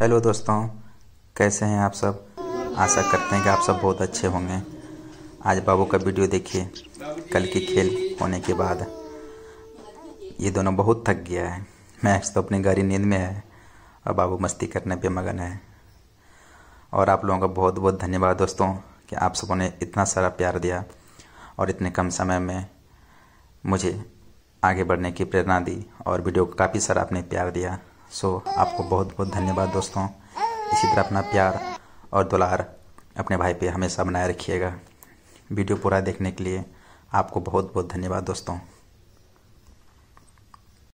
Hello दोस्तों, कैसे हैं आप सब। आशा करते हैं कि आप सब बहुत अच्छे होंगे। आज बाबू का वीडियो देखिए। कल की खेल होने के बाद ये दोनों बहुत थक गया है। मैक्स तो अपनी गहरी नींद में है और बाबू मस्ती करने पे मगन है। और आप लोगों का बहुत बहुत धन्यवाद दोस्तों कि आप सबों ने इतना सारा प्यार दिया और इतने कम समय में मुझे आगे बढ़ने की प्रेरणा दी और वीडियो को काफ़ी सारा आपने प्यार दिया। आपको बहुत बहुत धन्यवाद दोस्तों। इसी तरह अपना प्यार और दुलार अपने भाई पे हमेशा बनाए रखिएगा। वीडियो पूरा देखने के लिए आपको बहुत बहुत धन्यवाद दोस्तों।